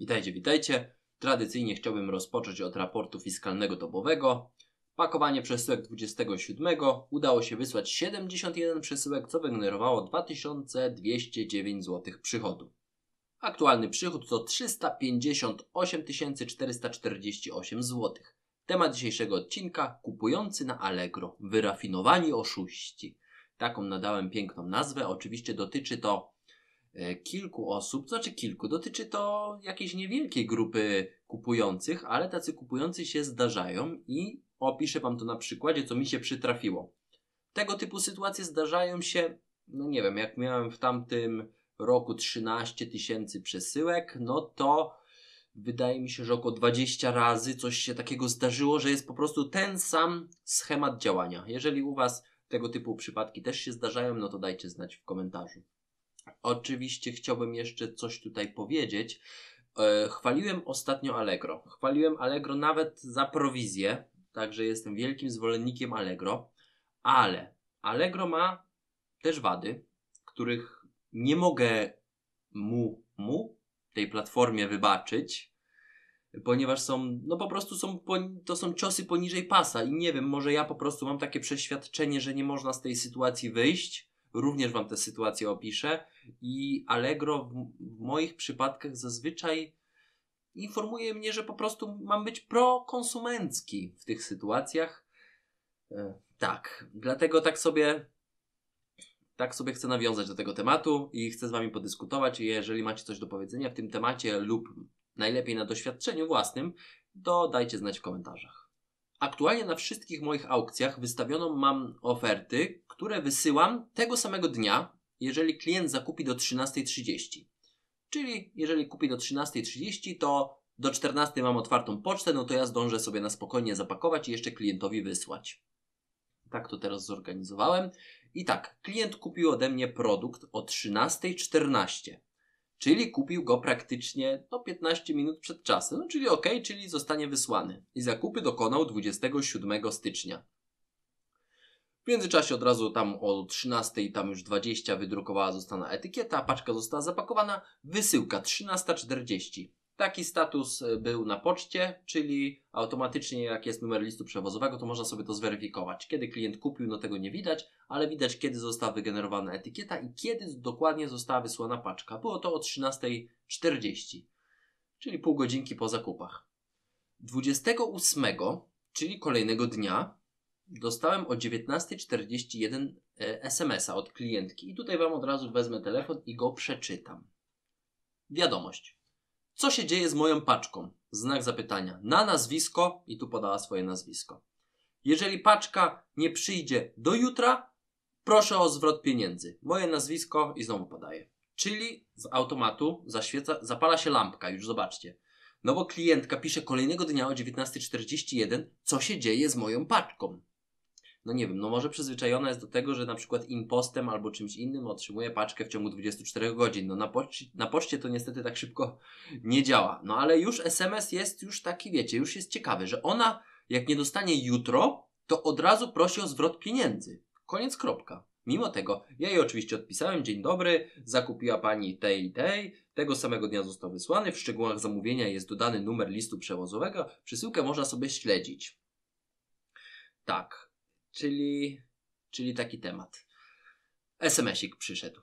Witajcie, witajcie. Tradycyjnie chciałbym rozpocząć od raportu fiskalnego dobowego. Pakowanie przesyłek 27 udało się wysłać 71 przesyłek, co wygenerowało 2209 zł przychodu. Aktualny przychód to 358 448 zł. Temat dzisiejszego odcinka: kupujący na Allegro, wyrafinowani oszuści. Taką nadałem piękną nazwę. Oczywiście dotyczy to kilku osób, dotyczy to jakiejś niewielkiej grupy kupujących, ale tacy kupujący się zdarzają i opiszę Wam to na przykładzie, co mi się przytrafiło. Tego typu sytuacje zdarzają się, no nie wiem, jak miałem w tamtym roku 13 tysięcy przesyłek, no to wydaje mi się, że około 20 razy coś się takiego zdarzyło, że jest po prostu ten sam schemat działania. Jeżeli u Was tego typu przypadki też się zdarzają, no to dajcie znać w komentarzu. Oczywiście chciałbym jeszcze coś tutaj powiedzieć. Chwaliłem ostatnio Allegro. Chwaliłem Allegro nawet za prowizję, także jestem wielkim zwolennikiem Allegro, ale Allegro ma też wady, których nie mogę tej platformie wybaczyć, ponieważ są, no po prostu są, to są ciosy poniżej pasa i nie wiem, może ja po prostu mam takie przeświadczenie, że nie można z tej sytuacji wyjść. Również Wam tę sytuację opiszę i Allegro w moich przypadkach zazwyczaj informuje mnie, że po prostu mam być prokonsumencki w tych sytuacjach. Tak, dlatego tak sobie chcę nawiązać do tego tematu i chcę z Wami podyskutować. Jeżeli macie coś do powiedzenia w tym temacie lub najlepiej na doświadczeniu własnym, to dajcie znać w komentarzach. Aktualnie na wszystkich moich aukcjach wystawioną mam oferty, które wysyłam tego samego dnia, jeżeli klient zakupi do 13:30. Czyli jeżeli kupi do 13:30, to do 14:00 mam otwartą pocztę, no to ja zdążę sobie na spokojnie zapakować i jeszcze klientowi wysłać. Tak to teraz zorganizowałem. I tak, klient kupił ode mnie produkt o 13:14, czyli kupił go praktycznie 15 minut przed czasem, no czyli ok, czyli zostanie wysłany. I zakupy dokonał 27 stycznia. W międzyczasie od razu tam o 13:00 tam już 20 wydrukowała zostana etykieta, paczka została zapakowana, wysyłka 13:40. Taki status był na poczcie, czyli automatycznie jak jest numer listu przewozowego, to można sobie to zweryfikować. Kiedy klient kupił, no tego nie widać, ale widać, kiedy została wygenerowana etykieta i kiedy dokładnie została wysłana paczka. Było to o 13:40, czyli pół godzinki po zakupach. 28, czyli kolejnego dnia, dostałem o 19:41 SMS-a od klientki. I tutaj Wam od razu wezmę telefon i go przeczytam. Wiadomość. Co się dzieje z moją paczką? Znak zapytania. Na nazwisko i tu podała swoje nazwisko. Jeżeli paczka nie przyjdzie do jutra, proszę o zwrot pieniędzy. Moje nazwisko i znowu podaję. Czyli z automatu zapala się lampka, już zobaczcie. No bo klientka pisze kolejnego dnia o 19:41, co się dzieje z moją paczką. No nie wiem, no może przyzwyczajona jest do tego, że na przykład impostem albo czymś innym otrzymuje paczkę w ciągu 24 godzin. No na poczcie to niestety tak szybko nie działa. No ale już SMS jest już taki, wiecie, już jest ciekawy, że ona jak nie dostanie jutro, to od razu prosi o zwrot pieniędzy. Koniec, kropka. Mimo tego, ja jej oczywiście odpisałem, dzień dobry, zakupiła Pani tej i tej, tego samego dnia został wysłany, w szczegółach zamówienia jest dodany numer listu przewozowego, przesyłkę można sobie śledzić. Tak. Czyli taki temat. SMS-ik przyszedł.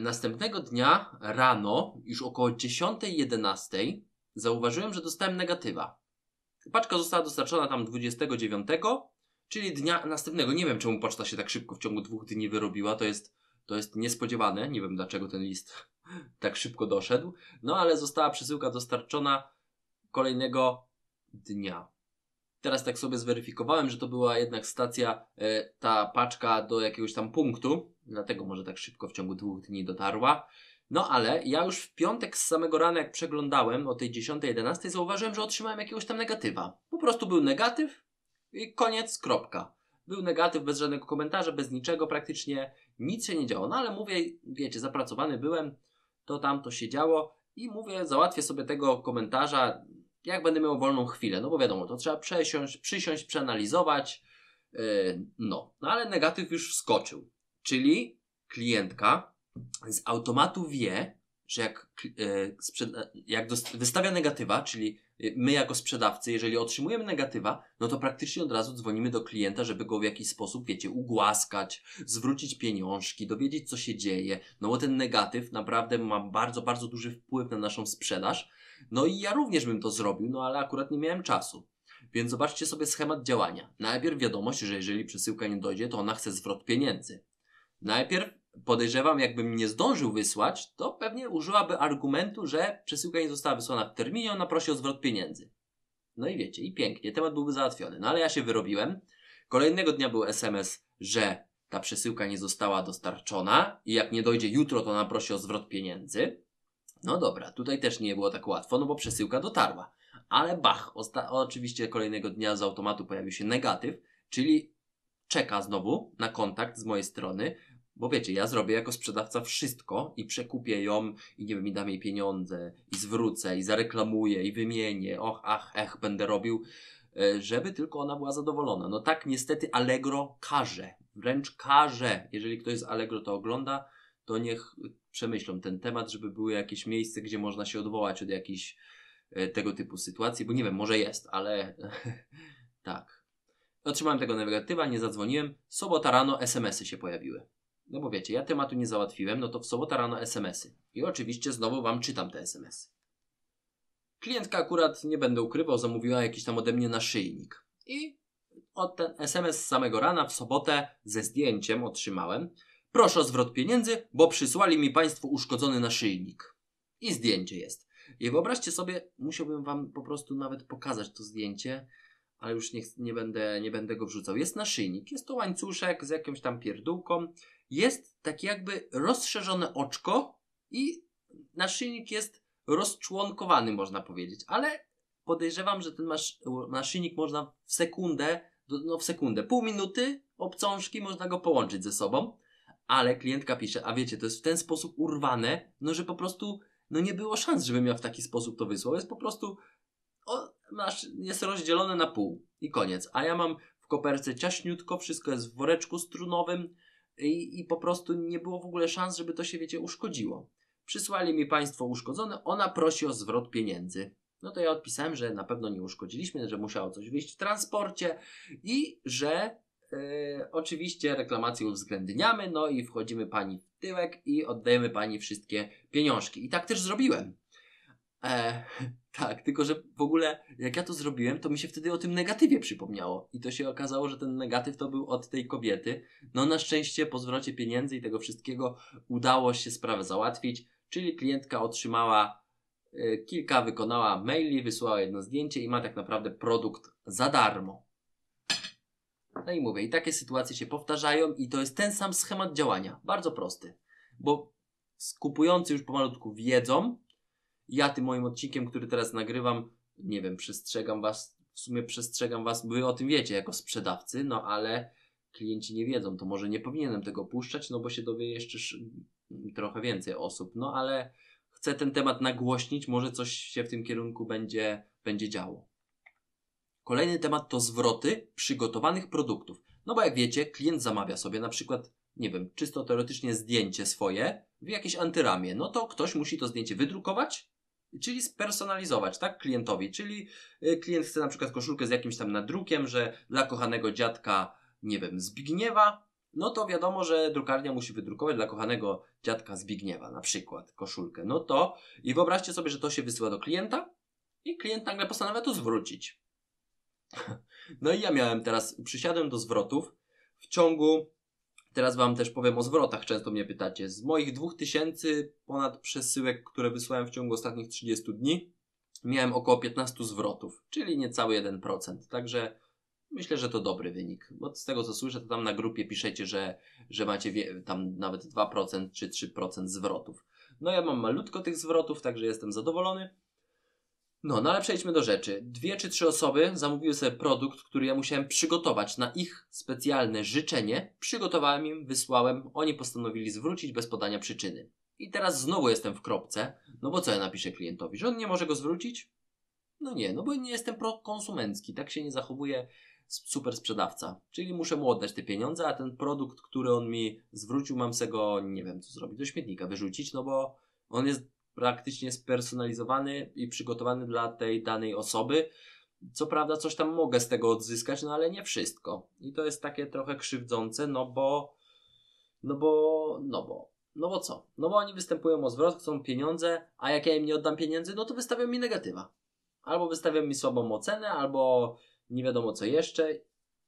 Następnego dnia rano, już około 10:11, zauważyłem, że dostałem negatywa. Paczka została dostarczona tam 29, czyli dnia następnego. Nie wiem, czemu poczta się tak szybko w ciągu 2 dni wyrobiła. To jest niespodziewane. Nie wiem, dlaczego ten list tak szybko doszedł. No ale została przesyłka dostarczona kolejnego dnia. Teraz tak sobie zweryfikowałem, że to była jednak stacja, ta paczka do jakiegoś tam punktu, dlatego może tak szybko w ciągu 2 dni dotarła. No ale ja już w piątek z samego rana, jak przeglądałem o tej 10:11, zauważyłem, że otrzymałem jakiegoś tam negatywa. Po prostu był negatyw i koniec, kropka. Był negatyw bez żadnego komentarza, bez niczego, praktycznie nic się nie działo. No ale mówię, wiecie, zapracowany byłem, to tam to się działo i mówię, załatwię sobie tego komentarza, jak będę miał wolną chwilę, no bo wiadomo, to trzeba przysiąść, przeanalizować, no ale negatyw już wskoczył, czyli klientka z automatu wie, że jak wystawia negatywa, czyli my jako sprzedawcy, jeżeli otrzymujemy negatywa, no to praktycznie od razu dzwonimy do klienta, żeby go w jakiś sposób, wiecie, ugłaskać, zwrócić pieniążki, dowiedzieć, co się dzieje. No bo ten negatyw naprawdę ma bardzo, bardzo duży wpływ na naszą sprzedaż. No i ja również bym to zrobił, no ale akurat nie miałem czasu. Więc zobaczcie sobie schemat działania. Najpierw wiadomość, że jeżeli przesyłka nie dojdzie, to ona chce zwrot pieniędzy. Najpierw podejrzewam, jakbym nie zdążył wysłać, to pewnie użyłaby argumentu, że przesyłka nie została wysłana w terminie, ona prosi o zwrot pieniędzy. No i wiecie, i pięknie, temat byłby załatwiony. No ale ja się wyrobiłem. Kolejnego dnia był SMS, że ta przesyłka nie została dostarczona i jak nie dojdzie jutro, to ona prosi o zwrot pieniędzy. No dobra, tutaj też nie było tak łatwo, no bo przesyłka dotarła. Ale bach, oczywiście kolejnego dnia z automatu pojawił się negatyw, czyli czeka znowu na kontakt z mojej strony, bo wiecie, ja zrobię jako sprzedawca wszystko i przekupię ją i nie wiem, i dam jej pieniądze, i zwrócę, i zareklamuję, i wymienię, och, ach, ech, będę robił, żeby tylko ona była zadowolona. No tak niestety Allegro karze, wręcz karze. Jeżeli ktoś z Allegro to ogląda, to niech przemyślą ten temat, żeby było jakieś miejsce, gdzie można się odwołać od jakichś tego typu sytuacji, bo nie wiem, może jest, ale tak. Otrzymałem tego negatywa, nie zadzwoniłem. Sobota rano SMS-y się pojawiły. No bo wiecie, ja tematu nie załatwiłem, no to w sobotę rano SMS-y. I oczywiście znowu wam czytam te SMS-y. Klientka akurat, nie będę ukrywał, zamówiła jakiś tam ode mnie naszyjnik. I od ten SMS z samego rana w sobotę ze zdjęciem otrzymałem. Proszę o zwrot pieniędzy, bo przysłali mi państwo uszkodzony naszyjnik. I zdjęcie jest. I wyobraźcie sobie, musiałbym wam po prostu nawet pokazać to zdjęcie, ale już nie będę go wrzucał. Jest naszyjnik, jest to łańcuszek z jakąś tam pierdółką. Jest takie jakby rozszerzone oczko i naszyjnik jest rozczłonkowany, można powiedzieć. Ale podejrzewam, że ten naszyjnik można w sekundę, pół minuty obcążki można go połączyć ze sobą. Ale klientka pisze, a wiecie, to jest w ten sposób urwane, no że po prostu no nie było szans, żebym ja w taki sposób to wysłał. Jest po prostu, jest rozdzielone na pół i koniec. A ja mam w koperce ciaśniutko, wszystko jest w woreczku strunowym i po prostu nie było w ogóle szans, żeby to się, wiecie, uszkodziło. Przysłali mi państwo uszkodzone, ona prosi o zwrot pieniędzy. No to ja odpisałem, że na pewno nie uszkodziliśmy, że musiało coś wyjść w transporcie i że oczywiście reklamację uwzględniamy, no i wchodzimy pani w tyłek i oddajemy pani wszystkie pieniążki. I tak też zrobiłem. Tak, tylko że w ogóle jak ja to zrobiłem, to mi się wtedy o tym negatywie przypomniało. I to się okazało, że ten negatyw to był od tej kobiety. No na szczęście po zwrocie pieniędzy i tego wszystkiego udało się sprawę załatwić. Czyli klientka otrzymała kilka, wykonała maili, wysłała jedno zdjęcie i ma tak naprawdę produkt za darmo. No i mówię, i takie sytuacje się powtarzają i to jest ten sam schemat działania. Bardzo prosty, bo kupujący już pomalutku wiedzą. Ja tym moim odcinkiem, który teraz nagrywam, nie wiem, przestrzegam was, w sumie przestrzegam was, bo wy o tym wiecie jako sprzedawcy, no ale klienci nie wiedzą, to może nie powinienem tego puszczać, no bo się dowie jeszcze trochę więcej osób, no ale chcę ten temat nagłośnić, może coś się w tym kierunku będzie działo. Kolejny temat to zwroty przygotowanych produktów. No bo jak wiecie, klient zamawia sobie na przykład, nie wiem, czysto teoretycznie zdjęcie swoje w jakiejś antyramie. No to ktoś musi to zdjęcie wydrukować, czyli spersonalizować, tak, klientowi. Czyli klient chce na przykład koszulkę z jakimś tam nadrukiem, że dla kochanego dziadka, nie wiem, Zbigniewa. No to wiadomo, że drukarnia musi wydrukować dla kochanego dziadka Zbigniewa na przykład koszulkę. No to i wyobraźcie sobie, że to się wysyła do klienta i klient nagle postanawia to zwrócić. No i ja miałem teraz, przysiadłem do zwrotów w ciągu, teraz wam też powiem o zwrotach, często mnie pytacie, z moich 2000 ponad przesyłek, które wysłałem w ciągu ostatnich 30 dni, miałem około 15 zwrotów, czyli niecały 1%, także myślę, że to dobry wynik, bo z tego co słyszę, to tam na grupie piszecie, że macie tam nawet 2% czy 3% zwrotów. No ja mam malutko tych zwrotów, także jestem zadowolony. No ale przejdźmy do rzeczy. 2 czy 3 osoby zamówiły sobie produkt, który ja musiałem przygotować na ich specjalne życzenie. Przygotowałem im, wysłałem, oni postanowili zwrócić bez podania przyczyny. I teraz znowu jestem w kropce, no bo co ja napiszę klientowi, że on nie może go zwrócić? No nie, no bo nie jestem prokonsumencki, tak się nie zachowuje super sprzedawca. Czyli muszę mu oddać te pieniądze, a ten produkt, który on mi zwrócił, mam se go, nie wiem co zrobić, do śmietnika wyrzucić, no bo on jest praktycznie spersonalizowany i przygotowany dla tej danej osoby. Co prawda coś tam mogę z tego odzyskać, no ale nie wszystko. I to jest takie trochę krzywdzące, no bo co? No bo oni występują o zwrot, chcą pieniądze, a jak ja im nie oddam pieniędzy, no to wystawią mi negatywa. Albo wystawią mi słabą ocenę, albo nie wiadomo co jeszcze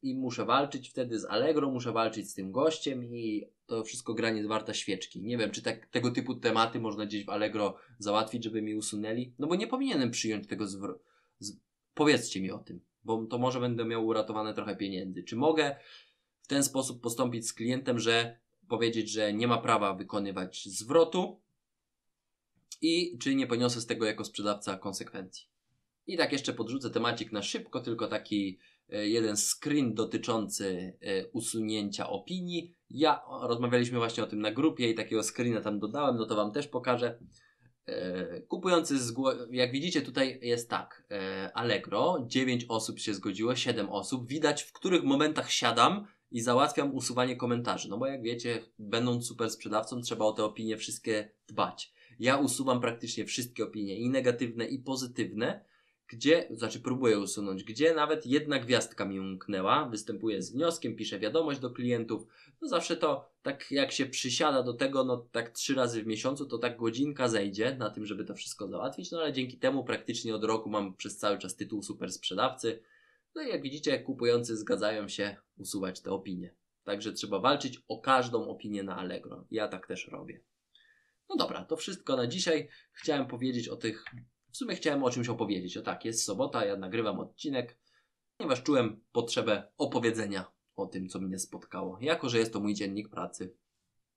i muszę walczyć wtedy z Allegro, muszę walczyć z tym gościem i to wszystko gra nie warta świeczki. Nie wiem, czy tego typu tematy można gdzieś w Allegro załatwić, żeby mi usunęli, no bo nie powinienem przyjąć tego zwrotu. Powiedzcie mi o tym, bo to może będę miał uratowane trochę pieniędzy. Czy mogę w ten sposób postąpić z klientem, że powiedzieć, że nie ma prawa wykonywać zwrotu i czy nie poniosę z tego jako sprzedawca konsekwencji? I tak jeszcze podrzucę temacik na szybko, tylko taki jeden screen dotyczący usunięcia opinii. Ja rozmawialiśmy właśnie o tym na grupie i takiego screena tam dodałem, no to Wam też pokażę. Kupujący, jak widzicie tutaj jest tak, Allegro, 9 osób się zgodziło, 7 osób, widać w których momentach siadam i załatwiam usuwanie komentarzy, no bo jak wiecie, będąc super sprzedawcą trzeba o te opinie wszystkie dbać. Ja usuwam praktycznie wszystkie opinie, i negatywne, i pozytywne, próbuję usunąć, gdzie nawet jedna gwiazdka mi umknęła, występuję z wnioskiem, piszę wiadomość do klientów, no zawsze to tak jak się przysiada do tego, no tak 3 razy w miesiącu, to tak godzinka zejdzie na tym, żeby to wszystko załatwić, no ale dzięki temu praktycznie od roku mam przez cały czas tytuł super sprzedawcy, no i jak widzicie kupujący zgadzają się usuwać te opinie, także trzeba walczyć o każdą opinię na Allegro, ja tak też robię. No dobra, to wszystko na dzisiaj, chciałem powiedzieć o tych... W sumie chciałem o czymś opowiedzieć. O tak, jest sobota, ja nagrywam odcinek, ponieważ czułem potrzebę opowiedzenia o tym, co mnie spotkało. Jako że jest to mój dziennik pracy.